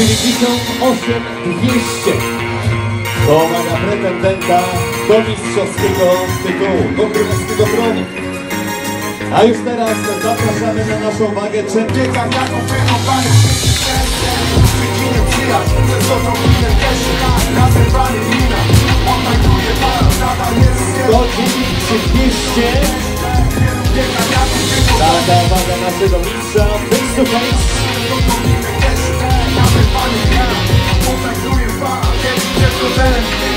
98 200. Pomaga pretendenta do mistrzowskiego tytułu, do królewskiego tronu. A już teraz zapraszamy na naszą wagę czempieka, jaką wychowany wszyscy serce. Wyginie przyjaźń, wysoko winę pierwszy raz, nazywany wina. Odnajduje para, nadal jest serce. 19200. Taka waga naszego mistrza, wysłuchajcie.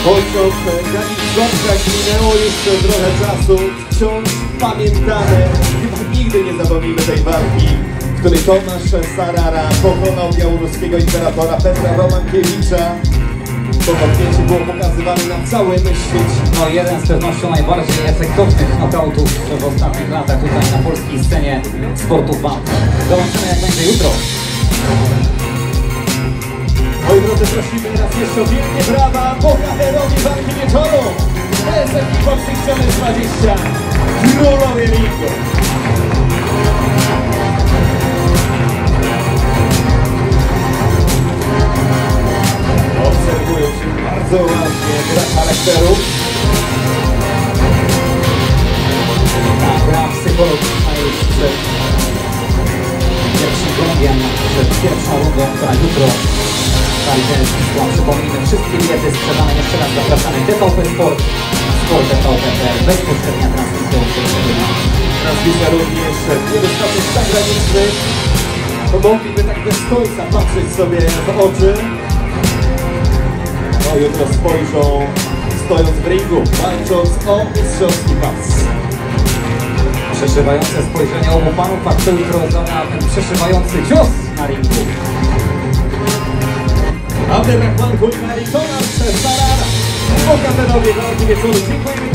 Choć od granic minęło jeszcze trochę czasu, wciąż pamiętamy, nigdy nie zapomnimy tej walki, w której Tomasz Sarara pokonał białoruskiego imperatora Piotra Romankiewicza. To podjęcie było pokazywane na całym świecie. No jeden z pewnością najbardziej efektownych knockoutów w ostatnich latach tutaj na polskiej scenie sportu walki. Zobaczymy, jak będzie jutro. Moi drodzy, prosimy raz jeszcze o wielkie brawa bohaterowi walki wieczoru. TSM Kickboxing Challenge 20. Królowie Ringu. Obserwują się bardzo ładnie gra charakteru. Ta gra psychologiczna jest przed pierwszym rundem, przed pierwszą rundą, która jutro. Przypomnijmy wszystkie bilety sprzedane, jeszcze raz zapraszamy TVP Sport, sport.tvp.pl, bezpośrednia transmisja uczestniczenia. Transmisja również nie wystarczy zagranicznych, bo mogliby tak bez końca patrzeć sobie w oczy. No jutro spojrzą, stojąc w ringu, walcząc o mistrzowski pas. Przeszywające spojrzenie obu panów, a kto jutro zada ten przeszywający cios na ringu. A w tym Tomasz Sarara, bohaterowie walki wieczoru, dziękujemy.